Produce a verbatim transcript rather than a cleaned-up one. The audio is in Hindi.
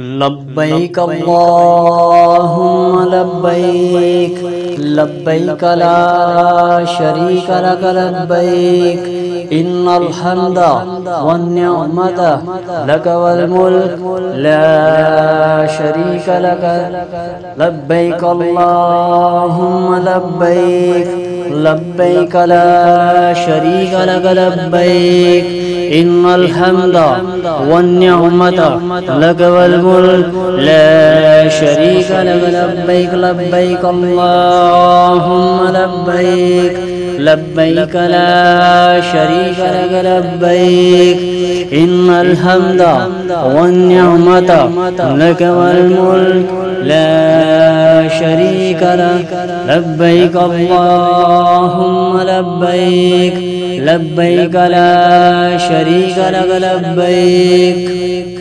लब्बैक अल्लाहुम्मा लब्बैक लब्बैक ला शरीक लक लब्बैक इन्नल हम्द वन निअमत लक वल मुल्क ला शरीक लक लब्बैक अल्लाहुम्मा लब्बैक लब्बैक ला शरीक लक लब्बैक इन्नल हम्द वन निअमत लक वल मुल्क ला शरीक लक लब्बैक लब्बैक अल्लाहुम्मा लब्बैक लब्बैक ला शरीक लक लब्बैक इन्नल हम्द वन निअमत लक वल मुल्क ला शरीक लक लब्बैक अल्लाहुम्मा लब्बैक लब्बैक ला शरीक लक लब्बैक।